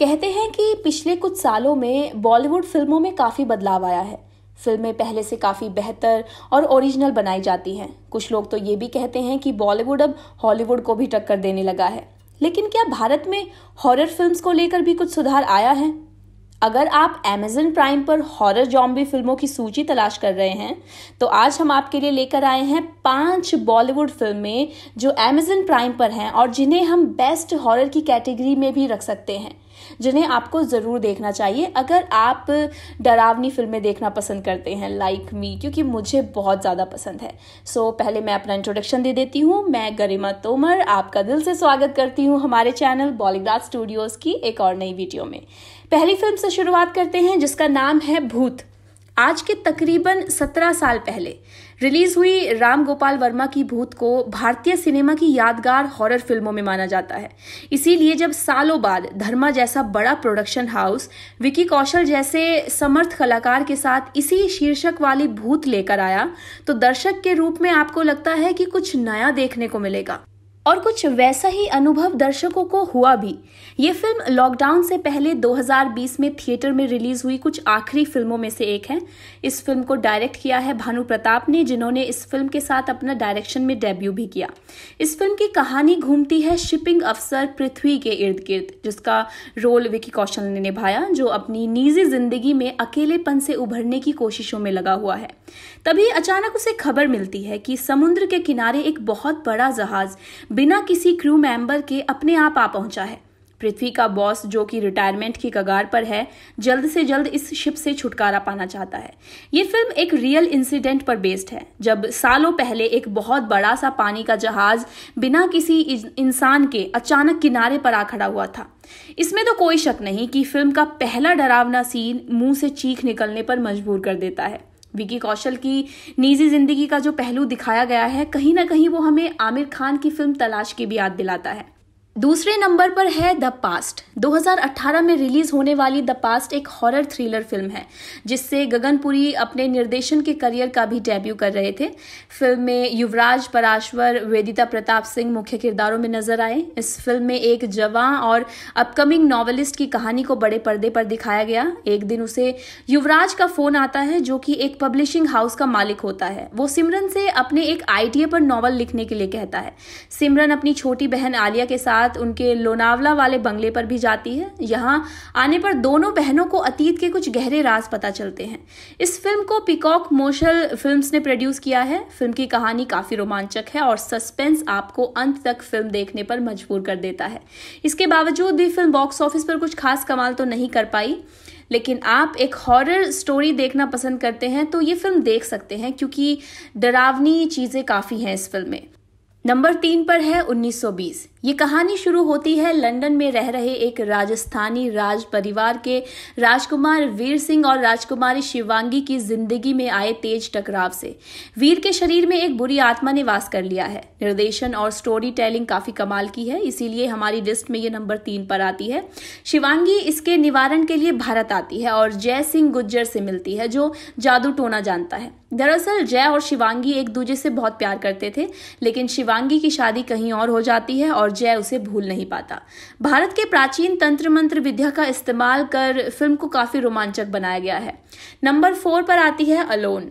कहते हैं कि पिछले कुछ सालों में बॉलीवुड फिल्मों में काफ़ी बदलाव आया है। फिल्में पहले से काफ़ी बेहतर और ओरिजिनल बनाई जाती हैं। कुछ लोग तो ये भी कहते हैं कि बॉलीवुड अब हॉलीवुड को भी टक्कर देने लगा है। लेकिन क्या भारत में हॉरर फिल्म्स को लेकर भी कुछ सुधार आया है? अगर आप Amazon Prime पर हॉरर जॉम्बी फिल्मों की सूची तलाश कर रहे हैं तो आज हम आपके लिए लेकर आए हैं 5 बॉलीवुड फिल्में जो Amazon Prime पर हैं और जिन्हें हम बेस्ट हॉरर की कैटेगरी में भी रख सकते हैं, जिन्हें आपको ज़रूर देखना चाहिए अगर आप डरावनी फिल्में देखना पसंद करते हैं लाइक मी, क्योंकि मुझे बहुत ज़्यादा पसंद है। पहले मैं अपना इंट्रोडक्शन दे देती हूँ। मैं गरिमा तोमर आपका दिल से स्वागत करती हूँ हमारे चैनल बॉलीग्राड स्टूडियोज़ की एक और नई वीडियो में। पहली फिल्म से शुरुआत करते हैं जिसका नाम है भूत। आज के तकरीबन 17 साल पहले रिलीज हुई रामगोपाल वर्मा की भूत को भारतीय सिनेमा की यादगार हॉरर फिल्मों में माना जाता है। इसीलिए जब सालों बाद धर्मा जैसा बड़ा प्रोडक्शन हाउस विकी कौशल जैसे समर्थ कलाकार के साथ इसी शीर्षक वाली भूत लेकर आया तो दर्शक के रूप में आपको लगता है कि कुछ नया देखने को मिलेगा और कुछ वैसा ही अनुभव दर्शकों को हुआ भी। ये फिल्म लॉकडाउन से पहले 2020 में थिएटर में रिलीज हुई कुछ आखिरी फिल्मों में से एक है। इस फिल्म को डायरेक्ट किया है भानु प्रताप ने, जिन्होंने इस फिल्म के साथ अपना डायरेक्शन में डेब्यू भी किया। इस फिल्म की कहानी घूमती है शिपिंग अफसर पृथ्वी के इर्द गिर्द, जिसका रोल विकी कौशल ने निभाया, जो अपनी निजी जिंदगी में अकेलेपन से उभरने की कोशिशों में लगा हुआ है। तभी अचानक उसे खबर मिलती है कि समुद्र के किनारे एक बहुत बड़ा जहाज बिना किसी क्रू मेंबर के अपने आप आ पहुंचा है। पृथ्वी का बॉस, जो कि रिटायरमेंट की कगार पर है, जल्द से जल्द इस शिप से छुटकारा पाना चाहता है। ये फिल्म एक रियल इंसिडेंट पर बेस्ड है, जब सालों पहले एक बहुत बड़ा सा पानी का जहाज बिना किसी इंसान के अचानक किनारे पर आ खड़ा हुआ था। इसमें तो कोई शक नहीं कि फिल्म का पहला डरावना सीन मुंह से चीख निकलने पर मजबूर कर देता है। विकी कौशल की निजी जिंदगी का जो पहलू दिखाया गया है, कहीं ना कहीं वो हमें आमिर खान की फिल्म तलाश की भी याद दिलाता है। दूसरे नंबर पर है द पास्ट। 2018 में रिलीज होने वाली द पास्ट एक हॉरर थ्रिलर फिल्म है, जिससे गगनपुरी अपने निर्देशन के करियर का भी डेब्यू कर रहे थे। फिल्म में युवराज पराशर, वेदिता प्रताप सिंह मुख्य किरदारों में नजर आए। इस फिल्म में एक जवां और अपकमिंग नॉवेलिस्ट की कहानी को बड़े पर्दे पर दिखाया गया। एक दिन उसे युवराज का फोन आता है, जो कि एक पब्लिशिंग हाउस का मालिक होता है। वो सिमरन से अपने एक आइडिया पर नॉवल लिखने के लिए कहता है। सिमरन अपनी छोटी बहन आलिया के साथ उनके लोनावला वाले बंगले पर भी जाती है। यहां आने पर दोनों बहनों को अतीत के कुछ गहरे राज पता चलते हैं। इस फिल्म को पीकॉक मोहल फिल्म्स ने प्रोड्यूस किया है। फिल्म की कहानी काफी रोमांचक है और सस्पेंस आपको अंत तक फिल्म देखने पर मजबूर कर देता है। इसके बावजूद भी फिल्म बॉक्स ऑफिस पर कुछ खास कमाल तो नहीं कर पाई, लेकिन आप एक हॉरर स्टोरी देखना पसंद करते हैं तो ये फिल्म देख सकते हैं, क्योंकि डरावनी चीजें काफी हैं इस फिल्म में। नंबर 3 पर है 1920। ये कहानी शुरू होती है लंदन में रह रहे एक राजस्थानी राज परिवार के राजकुमार वीर सिंह और राजकुमारी शिवांगी की जिंदगी में आए तेज टकराव से। वीर के शरीर में एक बुरी आत्मा ने वास कर लिया है। निर्देशन और स्टोरी टेलिंग काफी कमाल की है, इसीलिए हमारी लिस्ट में ये नंबर 3 पर आती है। शिवांगी इसके निवारण के लिए भारत आती है और जय सिंह गुज्जर से मिलती है, जो जादू टोना जानता है। दरअसल जय और शिवांगी एक दूसरे से बहुत प्यार करते थे, लेकिन शिवांगी की शादी कहीं और हो जाती है और जय उसे भूल नहीं पाता। भारत के प्राचीन तंत्र मंत्र विद्या का इस्तेमाल कर फिल्म को काफी रोमांचक बनाया गया है। नंबर 4 पर आती है अलोन।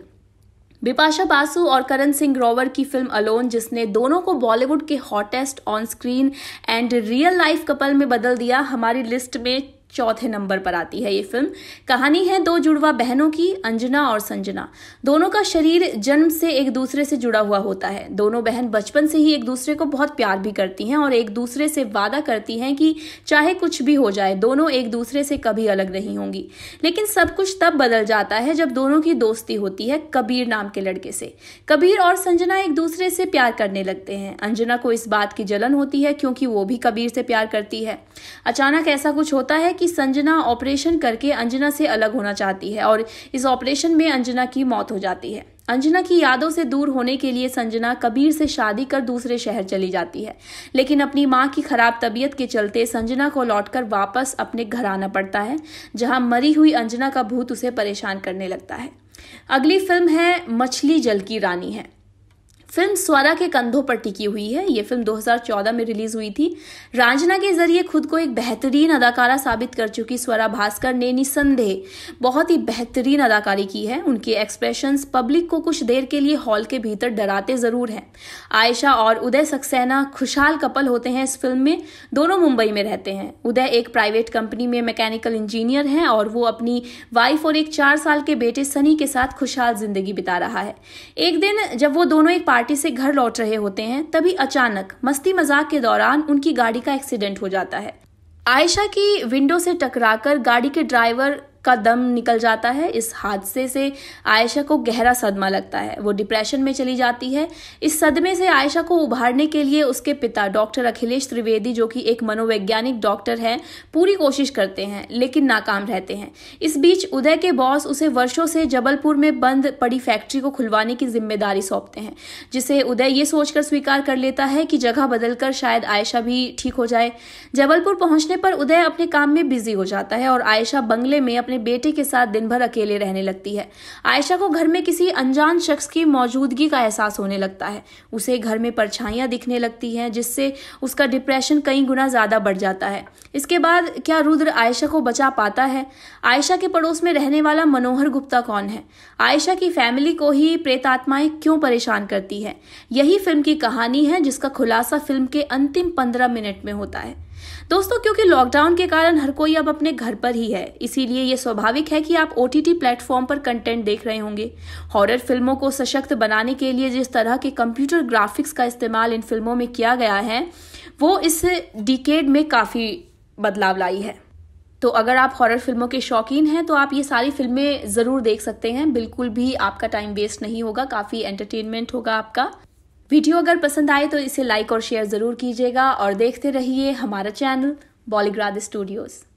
बिपाशा बासु और करण सिंह रोवर की फिल्म अलोन, जिसने दोनों को बॉलीवुड के hottest on screen and real life couple में बदल दिया, हमारी लिस्ट में चौथे नंबर पर आती है। ये फिल्म कहानी है दो जुड़वा बहनों की, अंजना और संजना। दोनों का शरीर जन्म से एक दूसरे से जुड़ा हुआ होता है। दोनों बहन बचपन से ही एक दूसरे को बहुत प्यार भी करती हैं और एक दूसरे से वादा करती हैं कि चाहे कुछ भी हो जाए, दोनों एक दूसरे से कभी अलग नहीं होंगी। लेकिन सब कुछ तब बदल जाता है जब दोनों की दोस्ती होती है कबीर नाम के लड़के से। कबीर और संजना एक दूसरे से प्यार करने लगते हैं। अंजना को इस बात की जलन होती है क्योंकि वो भी कबीर से प्यार करती है। अचानक ऐसा कुछ होता है कि संजना ऑपरेशन करके अंजना से अलग होना चाहती है और इस ऑपरेशन में अंजना की मौत हो जाती है। अंजना की यादों से दूर होने के लिए संजना कबीर से शादी कर दूसरे शहर चली जाती है, लेकिन अपनी मां की खराब तबीयत के चलते संजना को लौटकर वापस अपने घर आना पड़ता है, जहां मरी हुई अंजना का भूत उसे परेशान करने लगता है। अगली फिल्म है मछली जल की रानी है। फिल्म स्वारा के कंधों पर टिकी हुई है। ये फिल्म 2014 में रिलीज हुई थी। रांझना के जरिए खुद को एक बेहतरीन अदाकारा साबित कर चुकी स्वरा भास्कर ने निसंदेह बहुत ही बेहतरीन अदाकारी की है। उनके एक्सप्रेशंस पब्लिक को कुछ देर के लिए हॉल के भीतर डराते जरूर हैं। आयशा और उदय सक्सेना खुशहाल कपल होते हैं इस फिल्म में। दोनों मुंबई में रहते हैं। उदय एक प्राइवेट कंपनी में मैकेनिकल इंजीनियर हैं और वो अपनी वाइफ और एक 4 साल के बेटे सनी के साथ खुशहाल जिंदगी बिता रहा है। एक दिन जब वो दोनों एक पार्टी से घर लौट रहे होते हैं, तभी अचानक मस्ती मजाक के दौरान उनकी गाड़ी का एक्सीडेंट हो जाता है। आयशा की विंडो से टकराकर गाड़ी के ड्राइवर का दम निकल जाता है। इस हादसे से आयशा को गहरा सदमा लगता है। वो डिप्रेशन में चली जाती है। इस सदमे से आयशा को उभारने के लिए उसके पिता डॉक्टर अखिलेश त्रिवेदी, जो कि एक मनोवैज्ञानिक डॉक्टर हैं, पूरी कोशिश करते हैं लेकिन नाकाम रहते हैं। इस बीच उदय के बॉस उसे वर्षों से जबलपुर में बंद पड़ी फैक्ट्री को खुलवाने की जिम्मेदारी सौंपते हैं, जिसे उदय ये सोचकर स्वीकार कर लेता है कि जगह बदलकर शायद आयशा भी ठीक हो जाए। जबलपुर पहुंचने पर उदय अपने काम में बिजी हो जाता है और आयशा बंगले में बेटे के साथ दिन भर अकेले रहने लगती है। आयशा को घर में किसी अनजान शख्स की मौजूदगी का एहसास होने लगता है। उसे घर में परछाइयां दिखने लगती हैं, जिससे उसका डिप्रेशन कई गुना ज्यादा बढ़ जाता है। इसके बाद क्या रुद्र आयशा को बचा पाता है? आयशा के पड़ोस में रहने वाला मनोहर गुप्ता कौन है? आयशा की फैमिली को ही प्रेतात्माएं क्यों परेशान करती है? यही फिल्म की कहानी है, जिसका खुलासा फिल्म के अंतिम 15 मिनट में होता है। दोस्तों, क्योंकि लॉकडाउन के कारण हर कोई अब अपने घर पर ही है, इसीलिए ये स्वाभाविक है कि आप OTT प्लेटफॉर्म पर कंटेंट देख रहे होंगे। हॉरर फिल्मों को सशक्त बनाने के लिए जिस तरह के कंप्यूटर ग्राफिक्स का इस्तेमाल इन फिल्मों में किया गया है, वो इस डिकेड में काफी बदलाव लाई है। तो अगर आप हॉरर फिल्मों के शौकीन हैं तो आप ये सारी फिल्में जरूर देख सकते हैं। बिल्कुल भी आपका टाइम वेस्ट नहीं होगा, काफी एंटरटेनमेंट होगा आपका। वीडियो अगर पसंद आए तो इसे लाइक और शेयर जरूर कीजिएगा और देखते रहिए हमारा चैनल बॉलीग्राड स्टूडियोज।